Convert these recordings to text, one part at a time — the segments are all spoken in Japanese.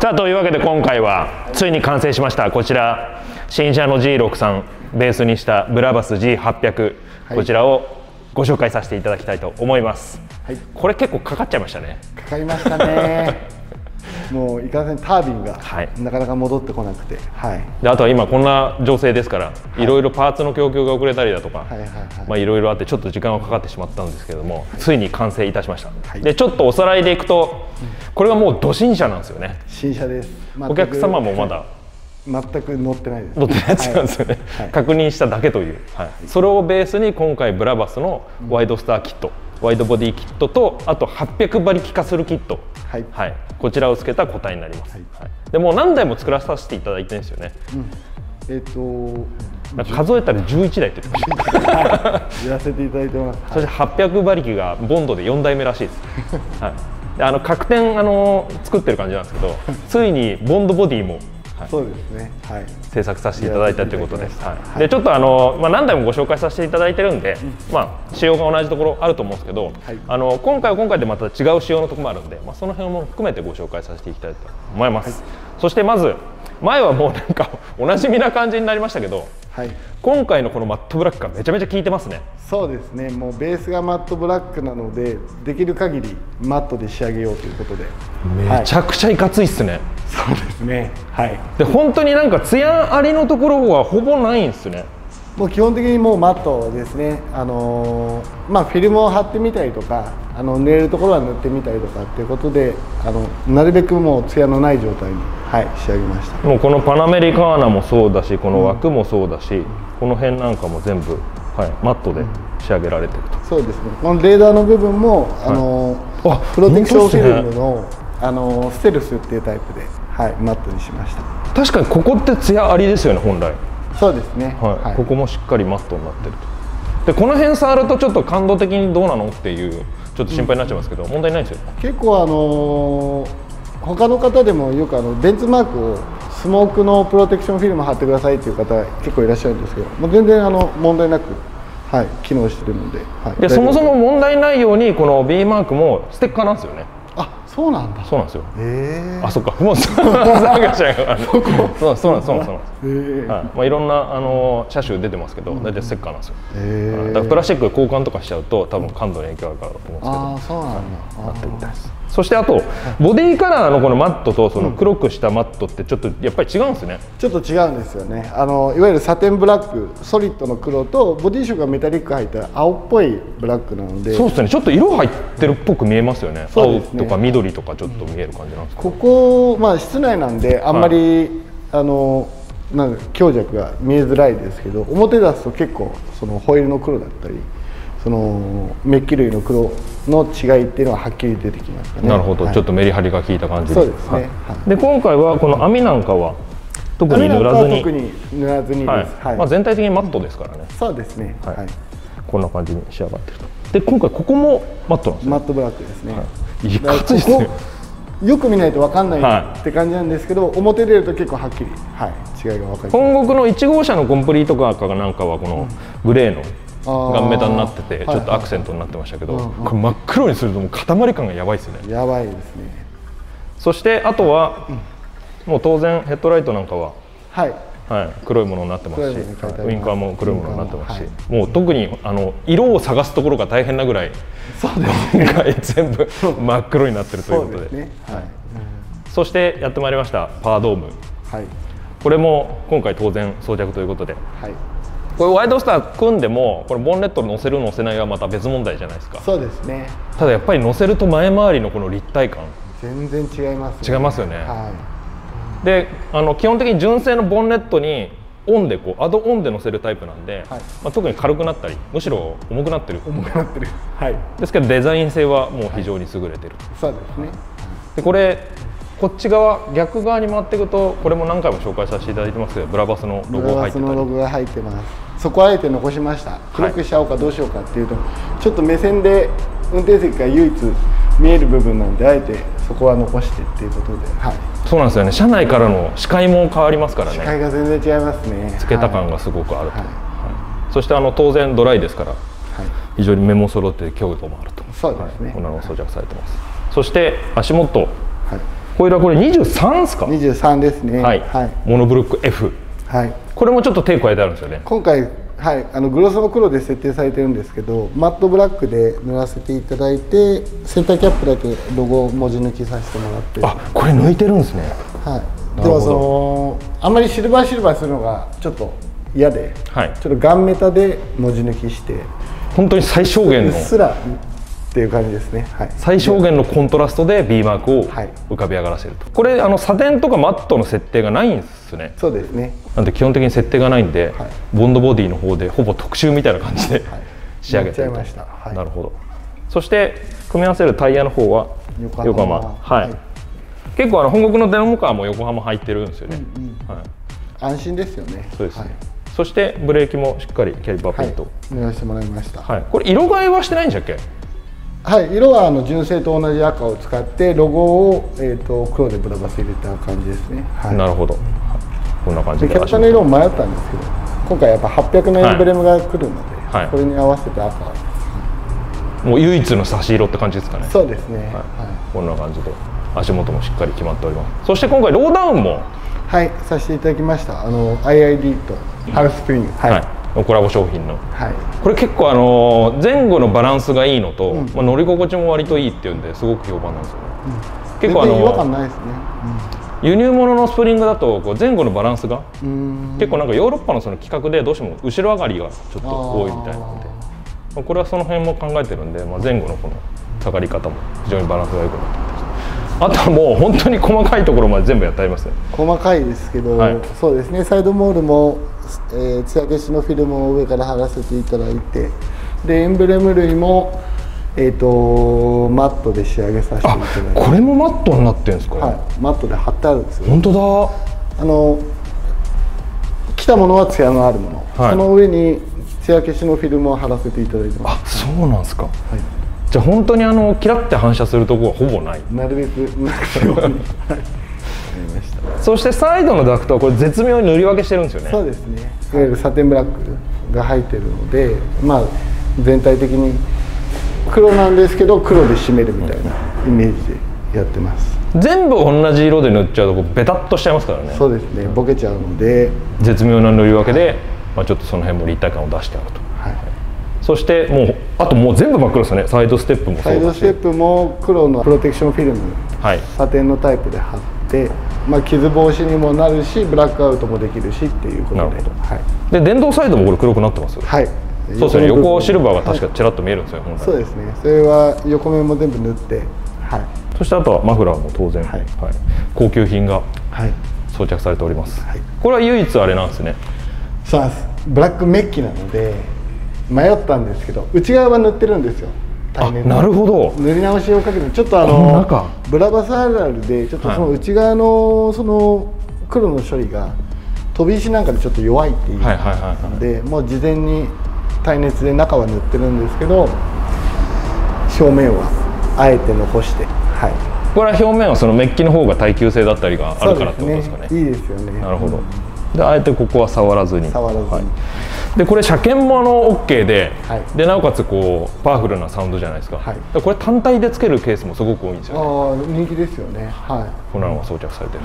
さあというわけで今回はついに完成しました。こちら新車の G63 ベースにしたブラバス G800、はい、こちらをご紹介させていただきたいと思います、はい、これ結構かかっちゃいましたね。かかりましたねもういかんせんタービンがなかなか戻ってこなくて、はい、であとは今こんな情勢ですから、はい、いろいろパーツの供給が遅れたりだとかいろいろあってちょっと時間はかかってしまったんですけども、はい、ついに完成いたしました、はい、でちょっとおさらいでいくと、これはもうど新車なんですよね。新車です。お客様もまだ全く乗ってないです。乗ってないやつなんですよね、はい、確認しただけという、はい、それをベースに今回ブラバスのワイドスターキット、ワイドボディキットとあと800馬力化するキット、はい、はい、こちらをつけた個体になります、はいはい、でもう何台も作らさせていただいてるんですよね、うん、数えたら11台というやらせていただいてます。そして800馬力がボンドで4台目らしいです、はい、各店作ってる感じなんですけどついにボンドボディもそうですね、はい、制作させていただいたということです。でちょっと何台もご紹介させていただいてるんで、まあ、仕様が同じところあると思うんですけど、はい、今回は今回でまた違う仕様のところもあるんで、まあ、その辺も含めてご紹介させていきたいと思います、はい、そしてまず前はもうなんかおなじみな感じになりましたけど、はい、今回のこのマットブラックがめちゃめちゃ効いてますね。そうですね、もうベースがマットブラックなのでできる限りマットで仕上げようということでめちゃくちゃいかついっすね、はい、そうですね、はい、で本当になんかツヤありのところはほぼないんですね。もう基本的にもうマットですね、まあ、フィルムを貼ってみたりとか塗れるところは塗ってみたりとかっていうことでなるべくもうツヤのない状態に、はい、仕上げました。もうこのパナメリカーナもそうだしこの枠もそうだし、うん、この辺なんかも全部、はい、マットで仕上げられてると。そうですね、このレーダーの部分も、はい、プロテクションフィルムの、ステルスっていうタイプで、はい、マットにしました。確かにここってツヤありですよね本来。そうですね、はい、ここもしっかりマットになってると。でこの辺触るとちょっと感動的にどうなのっていうちょっと心配になっちゃいますけど、うん、問題ないですよ。結構他の方でもよくベンツマークをスモークのプロテクションフィルム貼ってくださいっていう方結構いらっしゃるんですけど、もう全然問題なく、はい、機能してるので、はい、でそもそも問題ないようにこの B マークもステッカーなんですよね。あ、そうなんだ。そうなんですよ。あ、そっか。もう騒がしちゃうからね。そう、そうなんです。そうなんです。はい。まあいろんな車種出てますけど、大体ステッカーなんですよ。だからプラスチック交換とかしちゃうと多分感度に影響あるからだと思うんですけど。ああ、そうなんだ。なってみたいです。そしてあとボディカラーのこのマットとその黒くしたマットってちょっとやっぱり違うんですね。ちょっと違うんですよね。いわゆるサテンブラック、ソリッドの黒とボディ色がメタリック入った青っぽいブラックなので。そうですね。ちょっと色入ってるっぽく見えますよね。青とか緑とかちょっと見える感じなんですか。ここまあ室内なんであんまり、はい、なんか強弱が見えづらいですけど、表出すと結構そのホイールの黒だったり。そのメッキ類の黒の違いっていうのははっきり出てきますかね。なるほど、はい、ちょっとメリハリが効いた感じです。そうですね。で今回はこの網なんかは特に塗らずに、まあ全体的にマットですからね。そうですね。はい。はい、こんな感じに仕上がってると。で今回ここもマットなんですね。マットブラックですね。はい、いかついですね。よく見ないとわかんないって感じなんですけど、はい、表出ると結構はっきり、はい、違いがわかります。本国の1号車のコンプリートカーかなんかはこのグレーの。ガンメタになっててちょっとアクセントになってましたけど、これ真っ黒にするともう塊感がやばいですね。やばいですね。そしてあとはもう当然ヘッドライトなんかは黒いものになってますし、ウインカーも黒いものになってますし、もう特に色を探すところが大変なぐらい今回全部真っ黒になってるということで。そしてやってまいりましたパワードーム、これも今回当然装着ということで。これワイドスター組んでもこれボンネットに乗せる乗せないはまた別問題じゃないですか。そうですね。ただやっぱり乗せると前回りのこの立体感全然違いますね。違いますよね。はい、で基本的に純正のボンネットにオンでこうアドオンで乗せるタイプなんで、はい、まあ特に軽くなったりむしろ重くなってる。重くなってる。はい。ですけどデザイン性はもう非常に優れてる。はい、そうですね。でこれこっち側逆側に回っていくとこれも何回も紹介させていただいてますけどブラバスのロゴが入ってたり、ブラバスのロゴが入ってます。そこあえて残しました。黒くしちゃおうかどうしようかっていうと、はい、ちょっと目線で運転席が唯一見える部分なんであえてそこは残してっていうことで、はい、そうなんですよね。車内からの視界も変わりますからね。視界が全然違いますね。つけた感がすごくあると、はいはい、そして当然ドライですから、はい、非常に目も揃って強度もあると。そうですね。こんなのを装着されてます、はい、そして足元、はい、小枝これ23ですか。23ですね。はい、はい、モノブロック F、はい、これもちょっと手加えてあるんですよね今回。はい、グロスも黒で設定されてるんですけど、マットブラックで塗らせていただいて、センターキャップだけロゴを文字抜きさせてもらって。あ、これ抜いてるんですね。はい、でもそのあんまりシルバーするのがちょっと嫌で、はい、ちょっとガンメタで文字抜きして本当に最小限のうっすらっていう感じですね。はい、最小限のコントラストで B マークを浮かび上がらせると。はい、これサテンとかマットの設定がないんですね。そうですね。なんで基本的に設定がないんで、はい、ボンドボディの方でほぼ特集みたいな感じで、はい、仕上げていました。はい、なるほど。そして組み合わせるタイヤの方は横浜。はい、はい、結構本国のデモカーも横浜入ってるんですよね。安心ですよね。そうですね。はい、そしてブレーキもしっかりキャリパーピンと塗らせてもらいました。はい、これ色替えはしてないんでしたっけ。はい、色は純正と同じ赤を使ってロゴを黒でブラバス入れた感じですね。はい、なるほど。こんな感じでキャプチャーの色を迷ったんですけど、今回やっぱ800のエンブレムが来るので、はい、これに合わせて赤、もう唯一の差し色って感じですかね。そうですね。はい、こんな感じで足元もしっかり決まっております。そして今回ローダウンもはいさせていただきました。IID とハルスプリング、はい、のコラボ商品の、はい、これ結構前後のバランスがいいのと、うん、まあ乗り心地も割といいっていうんですごく評判なんですよね。うん、結構違和感ないですね。うん、輸入物のスプリングだとこう前後のバランスが結構なんかヨーロッパのその規格でどうしても後ろ上がりがちょっと多いみたいなので、まあこれはその辺も考えてるんで、まあ前後のこの下がり方も非常にバランスが良くなってます。あとはもう本当に細かいところまで全部やってありますね。細かいですけど、はい、そうですね。サイドモールも艶消しのフィルムを上から剥がせていただいて、でエンブレム類もマットで仕上げさせていただいて。あ、これもマットになってるんですか。はい、マットで貼ってあるんですよ。本当だ。来たものは艶のあるもの、はい、その上に艶消しのフィルムを貼らせていただいてます。あ、そうなんですか。はい、じゃあ本当にキラッて反射するところはほぼない。なるべくなくても。そしてサイドのダクトはこれ絶妙に塗り分けしてるんですよね。そうですね。いわゆるサテンブラックが入ってるので、まあ全体的に黒なんですけど黒で締めるみたいなイメージでやってます。全部同じ色で塗っちゃうとベタっとしちゃいますからね。そうですね、ボケちゃうので絶妙な塗り分けで、はい、まあちょっとその辺も立体感を出してあると。はい、そしてもうあともう全部真っ黒ですよね。サイドステップもそうだし、サイドステップも黒のプロテクションフィルム、はい、サテンのタイプで貼って、まあ、傷防止にもなるしブラックアウトもできるしっていうことで。なるほど。はい、で電動サイドもこれ黒くなってます。はい、そうですね。横シルバーが確かちらっと見えるんですよ。はい、本来そうですね。それは横面も全部塗って、はい、そしてあとはマフラーも当然、はいはい、高級品が装着されております。はい、これは唯一あれなんですね。そうなんです。ブラックメッキなので迷ったんですけど内側は塗ってるんですよ。なるほど。塗り直しをかけてちょっとブラバスあるあるでちょっとその内側のその黒の処理が飛び石なんかでちょっと弱いっていうので、もう事前に耐熱で中は塗ってるんですけど表面はあえて残して。はい、これは表面はそのメッキの方が耐久性だったりがあるからってことですかね。いいですよね。なるほど。であえてここは触らずに、はい、でこれ車検もOK で、はい、でなおかつこうパワフルなサウンドじゃないですか。はい、これ単体でつけるケースもすごく多いんですよね。あ、人気ですよね。はい、こんなのが装着されてる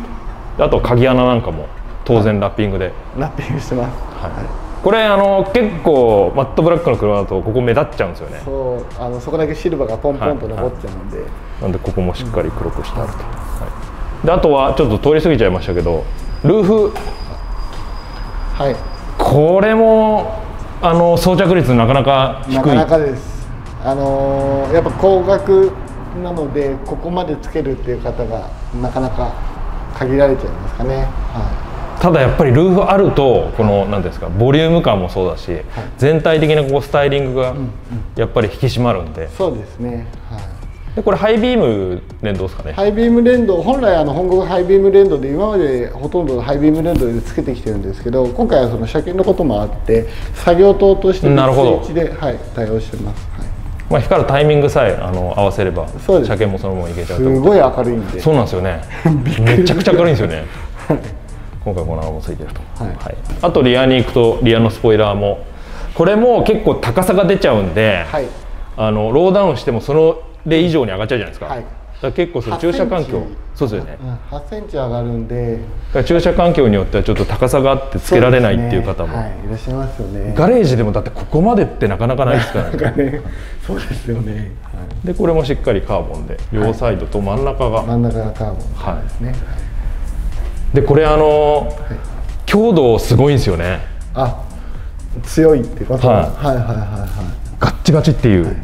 と。あと鍵穴なんかも当然ラッピングで、はい、ラッピングしてます。はい、これ結構マットブラックの車だとここ目立っちゃうんですよね。そう、そこだけシルバーがポンポンと残っちゃうんで、はいはい、なんでここもしっかり黒くしてあると。うん、はい、であとはちょっと通り過ぎちゃいましたけどルーフ、はい、これも装着率なかなか低い。なかなかです。やっぱ高額なのでここまでつけるっていう方がなかなか限られちゃいますかね。はい、ただやっぱりルーフあるとこの何ですか、ボリューム感もそうだし、はい、全体的なこうスタイリングがやっぱり引き締まるんで、うん、そうですね。はいでこれハイビーム連動ですかね。ハイビーム連動、本来本国ハイビーム連動で今までほとんどハイビーム連動でつけてきてるんですけど、今回はその車検のこともあって作業灯としてのスイッチで、はい、対応してます。はい、まあ光るタイミングさえ合わせれば車検もそのままいけちゃう。すごい明るいんで。そうなんですよね。めちゃくちゃ明るいんですよね。今回この穴もついてると。はいはい、あとリアに行くとリアのスポイラーもこれも結構高さが出ちゃうんで、はい、ローダウンしてもそので以上に上がっちゃうじゃないですか。はい、から結構その駐車環境、そうですよね、8センチ上がるんで、駐車環境によってはちょっと高さがあってつけられないっていう方も、いらっしゃいますよね。ガレージでもだってここまでってなかなかないですからね。そうですよね。でこれもしっかりカーボンで、両サイドと真ん中が、真ん中がカーボンですね。でこれ強度すごいんですよね。あ、強いってこと。はいはいはいはい。ガッチガチっていう。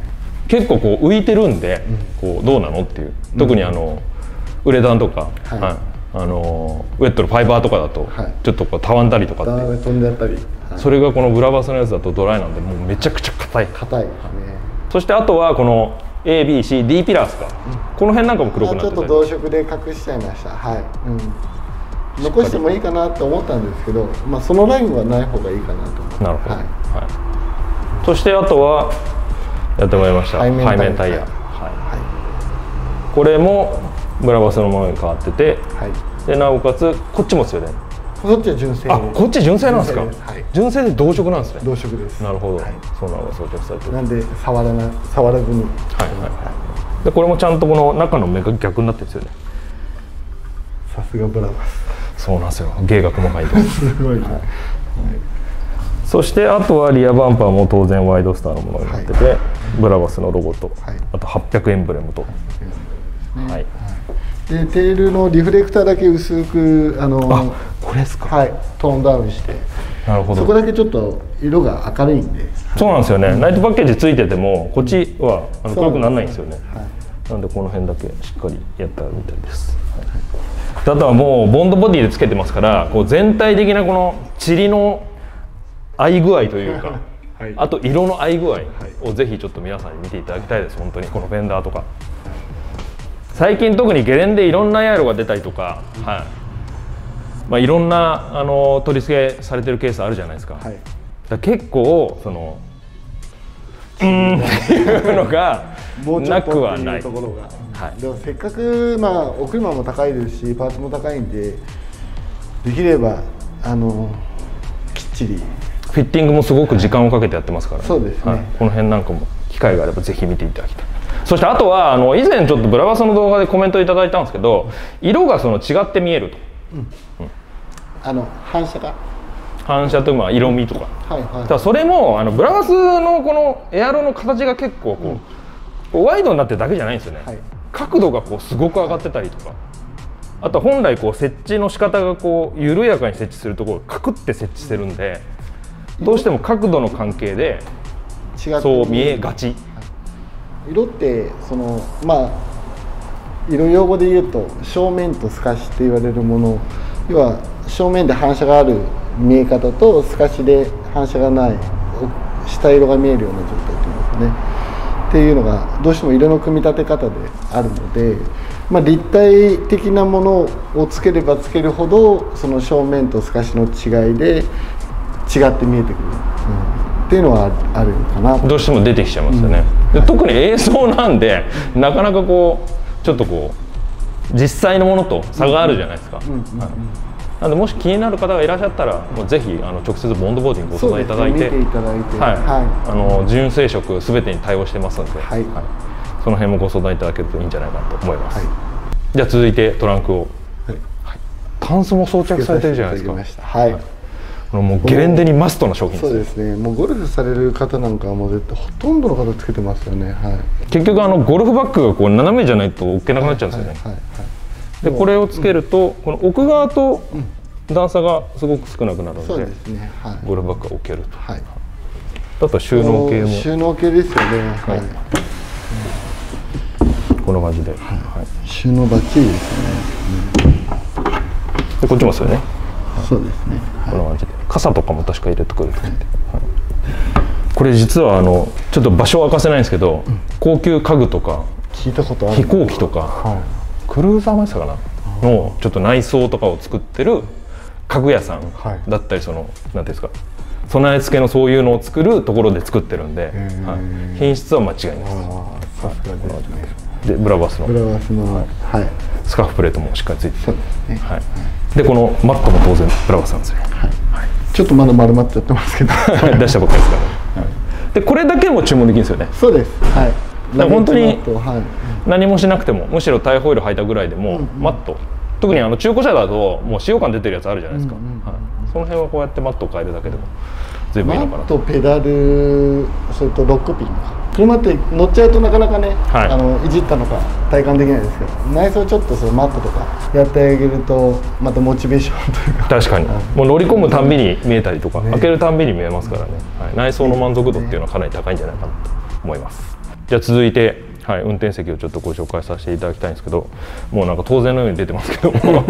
結構こう浮いてるんで、こうどうなのっていう。特にウレタンとか、ウェットのファイバーとかだとちょっとこうたわんだりとかって。飛んであったり。それがこのブラバスのやつだとドライなんで、もうめちゃくちゃ硬い。硬いですね。そしてあとはこの A、B、C、D ピラーですか。この辺なんかも黒くなってたり。ちょっと同色で隠しちゃいました。はい。残してもいいかなと思ったんですけど、まあ、そのラインはない方がいいかなと思って。なるほど。はい。はい、そしてあとはやってもらいました背面タイヤ。はい。これもブラバスのものに変わってて、はい、でなおかつこっちもですよね。こっちは純正。あ、こっち純正なんですか。はい、純正で同色なんですね。同色です。なるほど。はい、そうなのが装着されてる。なんで触らずに。はいはい。でこれもちゃんとこの中の目が逆になってるんですよね。さすがブラバス。そうなんですよ。芸が細かいです。すごい。はい。そしてあとはリアバンパーも当然ワイドスターのものになってて、ブラバスのロゴと、あと800エンブレムと。はい。でテールのリフレクターだけ薄くこれですか。はい。トーンダウンして。なるほど。そこだけちょっと色が明るいんで。そうなんですよね。ナイトパッケージついててもこっちは黒くならないんですよね。はい。なんでこの辺だけしっかりやったみたいです。はい。あとはもうボンドボディでつけてますから、こう全体的なこの塵の合い具合というかあと色の合い具合をぜひちょっと皆さんに見ていただきたいです。本当にこのフェンダーとか最近特にゲレンデいろんなヤイロが出たりとか、はいまあ、いろんな取り付けされてるケースあるじゃないですか、はい、だから結構その「うん」っていうのがなくはない。でもせっかく、まあ、お車も高いですしパーツも高いんで、できればきっちりフィッティングもすごく時間をかけてやってますから、ね、そうですね、はい、この辺なんかも機会があればぜひ見ていただきたい。そしてあとは以前ちょっとブラバスの動画でコメントいただいたんですけど、色がその違って見えると、反射が反射とまあ色味とか、それもブラバスのこのエアロの形が結構こう、ワイドになってるだけじゃないんですよね、はい、角度がこうすごく上がってたりとか、あとは本来こう設置の仕方がこう緩やかに設置するところをカクって設置してるんで、どうしても角度の関係でそう見えがち。色ってまあ色用語で言うと正面と透かしって言われるもの、要は正面で反射がある見え方と透かしで反射がない下色が見えるような状態というんですね。っていうのがどうしても色の組み立て方であるので、まあ、立体的なものをつければつけるほどその正面と透かしの違いで違って見えてくる、っていうのはあるかな。どうしても出てきちゃいますよね、はい、特に映像なんでなかなかこうちょっとこう実際のものと差があるじゃないですか。なのでもし気になる方がいらっしゃったら、もうぜひ直接ボンドボディにご相談いただいて、純正色すべてに対応してますので、はいはい、その辺もご相談いただけるといいんじゃないかなと思います。はい、じゃあ続いてトランクを、はいはい、タンスも装着されてるじゃないですか。はい、もうゲレンデにマストな商品です。そうですね。もうゴルフされる方なんかはもう絶対ほとんどの方つけてますよね。はい、結局ゴルフバッグがこう斜めじゃないと置けなくなっちゃうんですよね。はいはいはいはい、でこれをつけると、この奥側と段差がすごく少なくなるのでゴルフバッグが置けると。あとは収納系も収納系ですよね。こんな感じで収納バッチリですね。でこっちもそうよね。そうですね。こんな感じで傘とかも確か入れてくると。これ実はちょっと場所を明かせないんですけど、高級家具とか飛行機とかクルーザーマイスターかなのちょっと内装とかを作ってる家具屋さんだったり、なんていうんですか、備え付けのそういうのを作るところで作ってるんで、品質は間違いないです。でブラバスのスカーフプレートもしっかりついてて、でこのマットも当然ブラバスなんですよ。ちょっとまだ丸まっちゃってますけど出したばっかりですから。でこれだけも注文できるんですよね。そうです。本当に何もしなくても、むしろタイホイール履いたぐらいでもマット、特に中古車だともう使用感出てるやつあるじゃないですか。その辺はこうやってマットを変えるだけでも随分いいのかな。マット、ペダル、それとロックピンか、車って乗っちゃうとなかなかね、はい、いじったのか体感できないですけど、内装ちょっとそのマットとかやってあげるとまたモチベーションというか、確かにもう乗り込むたんびに見えたりとか、ね、開けるたんびに見えますからね、はい、内装の満足度っていうのはかなり高いんじゃないかなと思います。じゃあ続いて、はい、運転席をちょっとご紹介させていただきたいんですけど、もうなんか当然のように出てますけども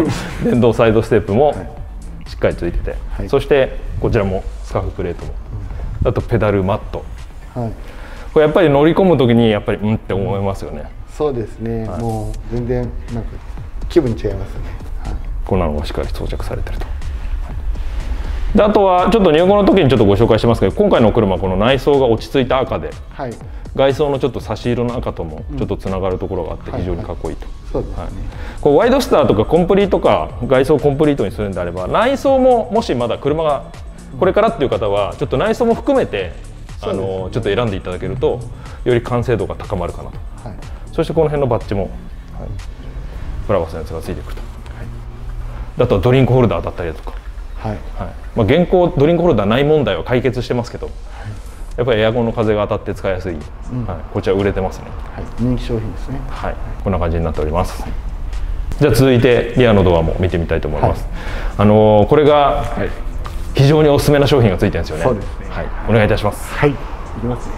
電動サイドステップもしっかりついてて、はい、そしてこちらもスカーフプレートも、あとペダル、マット、はい、これやっぱり乗り込む時にやっぱりうんって思いますよね。そうですね、はい、もう全然なんか気分違いますね、はい、こんなのがしっかり装着されてると。であとはちょっと入庫の時にちょっとご紹介してますけど、今回の車この内装が落ち着いた赤で、はい、外装のちょっと差し色の赤ともちょっとつながるところがあって非常にかっこいいと。こうワイドスターとかコンプリートか外装をコンプリートにするんであれば、内装ももしまだ車がこれからっていう方はちょっと内装も含めて、うん、ちょっと選んでいただけるとより完成度が高まるかなと、はい、そしてこの辺のバッジも、はい、プラバスのやつがついてくると、はい、あとはドリンクホルダーだったりだとか、はいはい、まあ現行ドリンクホルダーない問題は解決してますけど、はい、やっぱりエアコンの風が当たって使いやすい、うん、はい、こちら売れてますね、はい、人気商品ですね、はい、こんな感じになっております、はい。じゃあ続いてリアのドアも見てみたいと思います、はい、これが、はい、非常におすすめな商品がついてるんですよね。そうですね。はい、お願いいたします。はい、いきますね。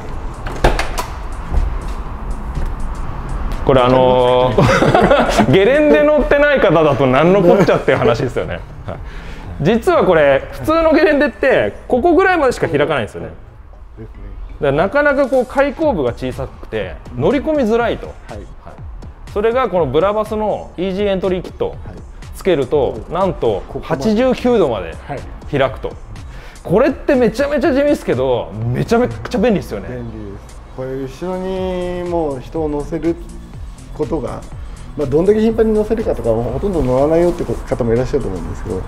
これゲレンデ乗ってない方だと何のこっちゃっていう話ですよね。はい、実はこれ普通のゲレンデってここぐらいまでしか開かないんですよね。ですね。だからなかなかこう開口部が小さくて乗り込みづらいと。はい。はい、それがこのブラバスの EG エントリーキット。はい、つけるとなんと89度まで開くと、はい、これってめちゃめちゃ地味ですけどめちゃめちゃ便利ですよね。便利です。これ後ろにもう人を乗せることが、まあ、どんだけ頻繁に乗せるかとかほとんど乗らないよって方もいらっしゃると思うんですけど、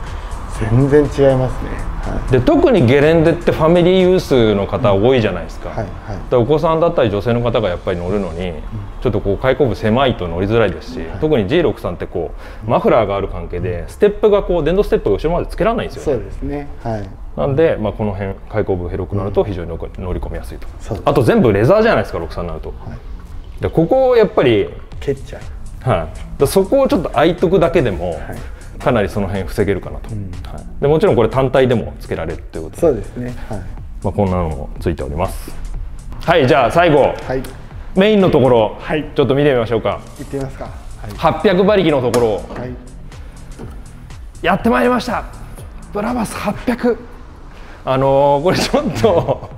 全然違いますね、はい、で特にゲレンデってファミリーユースの方多いじゃないですか。お子さんだったり女性の方がやっぱり乗るのに、うん、ちょっとこう開口部狭いと乗りづらいですし、はい、特に G63 ってこうマフラーがある関係でステップがこう電動ステップが後ろまでつけられないんですよね。そうですね、はい、なんで、まあ、この辺開口部広くなると非常に乗り込みやすいと、うん、あと全部レザーじゃないですか63になると、はい、でここをやっぱり蹴っちゃう、はい、だそこをちょっと開いとくだけでも、はい、かなりその辺防げるかなと、うん、はい、でもちろんこれ単体でもつけられるということで、そうですね、はい、まあこんなのもついております。はい、じゃあ最後、はい、メインのところ、はい、ちょっと見てみましょうか。いってみますか、はい、800馬力のところ、はい、やってまいりました、ブラバス800。これちょっと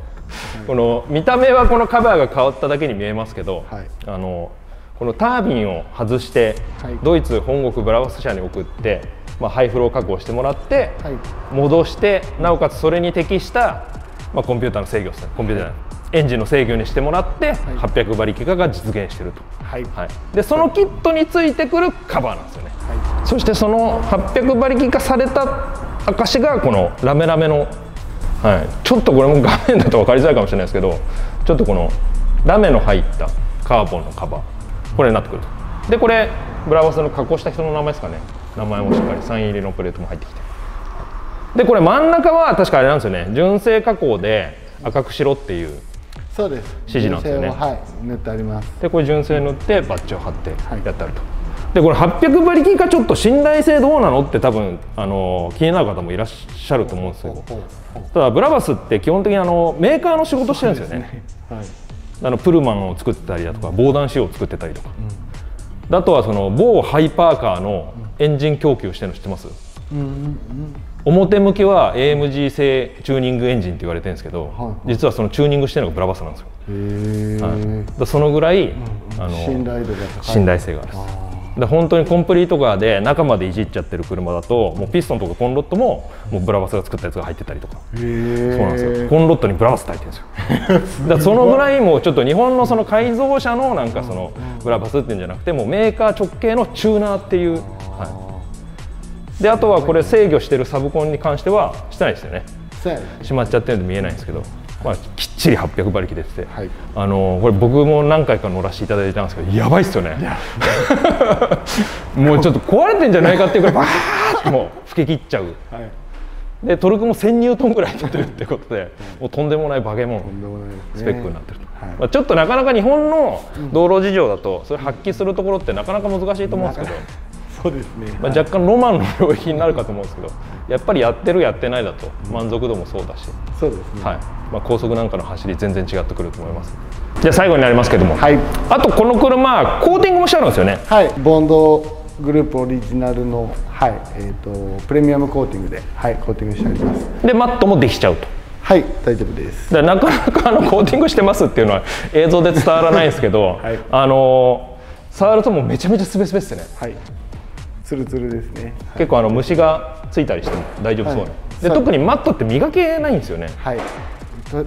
この見た目はこのカバーが変わっただけに見えますけど、はい、このタービンを外して、はい、ドイツ本国ブラバス社に送って、まあ、ハイフロー加工してもらって、はい、戻してなおかつそれに適した、まあ、コンピューターの制御ですね、コンピューターエンジンの制御にしてもらって、はい、800馬力化が実現していると、はいはい、でそのキットについてくるカバーなんですよね、はい、そしてその800馬力化された証がこのラメラメの、はい、ちょっとこれも画面だと分かりづらいかもしれないですけど、ちょっとこのラメの入ったカーボンのカバー、これになってくると。でこれブラバスの加工した人の名前ですかね、名前もしっかりサイン入りのプレートも入ってきて、でこれ真ん中は確かあれなんですよね、純正加工で赤くしろっていう指示なんですよね。はい、塗ってあります。でこれ純正塗ってバッジを貼ってやってあると、はい、でこれ800馬力かちょっと信頼性どうなのって多分気になる方もいらっしゃると思うんですけど、ただブラバスって基本的にメーカーの仕事してるんですよね。はい、プルマンを作ってたりだとか防弾仕様を作ってたりとか、うん、あとはその某ハイパーカーのエンジン供給をしてるの知ってます？表向きは AMG 製チューニングエンジンって言われてるんですけど、はい、実はそのチューニングしてるのがブラバスなんですよ。はい、そのぐらい信頼性がある。だ本当にコンプリートカーで中までいじっちゃってる車だと、もうピストンとかコンロットもブラバスが作ったやつが入ってたりとか、そうなんですよ、コンロットにブラバスって入ってるんですよ。だそのぐらいもうちょっと日本のその改造車のなんかそのブラバスっていうんじゃなくて、もうメーカー直系のチューナーっていう、はい、であとはこれ制御してるサブコンに関してはしてないですよね、閉まっちゃってるんで見えないんですけど、まあ、きっちり800馬力出てて、はい、これ僕も何回か乗らせていただいたんですけど、やばいっすよねもうちょっと壊れてんじゃないかっていうくらいバーッともう吹き切っちゃう、はい、でトルクも1000ニュートンぐらい出てるってことで、もうとんでもない化け物スペックになってると、はい、まあちょっとなかなか日本の道路事情だとそれ発揮するところってなかなか難しいと思うんですけど、そうですね、まあ若干ロマンの領域になるかと思うんですけど、やっぱりやってるやってないだと満足度もそうだし、そうですね、はい、まあ、高速なんかの走り全然違ってくると思います。じゃあ最後になりますけども、はい、あとこの車コーティングもしてあるんですよね。はい、ボンドグループオリジナルの、はい、プレミアムコーティングで、はい、コーティングしてあります。でマットもできちゃうと。はい、大丈夫です。だからなかなかコーティングしてますっていうのは映像で伝わらないんですけど、はい、触るともうめちゃめちゃスベスベですね。はい、ツルツルですね。結構虫がついたりしても大丈夫そうな、はい、で特にマットって磨けないんですよね。はい、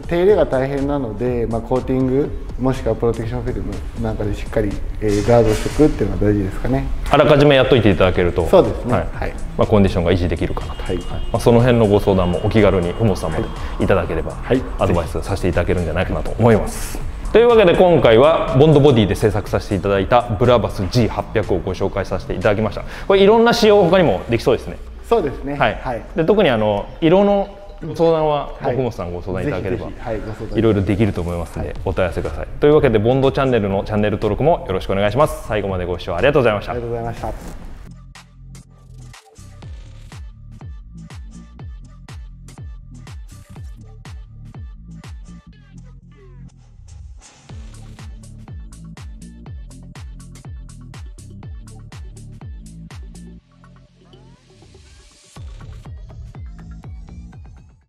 手入れが大変なので、まあ、コーティングもしくはプロテクションフィルムなんかでしっかりガードしておくっていうのが大事ですかね。あらかじめやっといていただけると、そうですね、はい、はい、まあ、コンディションが維持できるかなと、はい、まあ、その辺のご相談もお気軽に麓さんまでいただければ、はい、アドバイスさせていただけるんじゃないかなと思います、はい。というわけで今回はボンドボディで製作させていただいたブラバス G800 をご紹介させていただきました。これいろんな仕様他にもできそうですね。そうですね、はい、はい、で特に色の相談は麓さんご相談いただければいろいろできると思いますのでお問い合わせください。というわけでボンドチャンネルのチャンネル登録もよろしくお願いします。最後までご視聴ありがとうございました。ありがとうございました。